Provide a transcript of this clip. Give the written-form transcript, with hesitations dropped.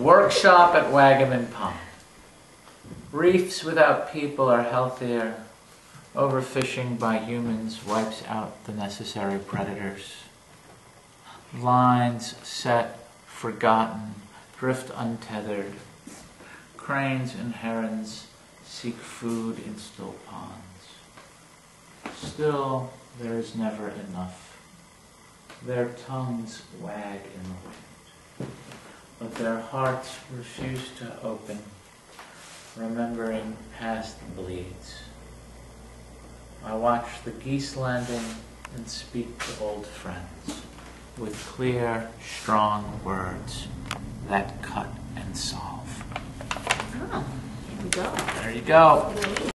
Workshop at Wagamon Pond. Reefs without people are healthier. Overfishing by humans wipes out the necessary predators. Lines set, forgotten, drift untethered. Cranes and herons seek food in still ponds. Still, there is never enough. Their tongues wag in the wind, but their hearts refuse to open, remembering past bleeds. I watch the geese landing and speak to old friends with clear, strong words that cut and solve. Oh, here we go. There you go.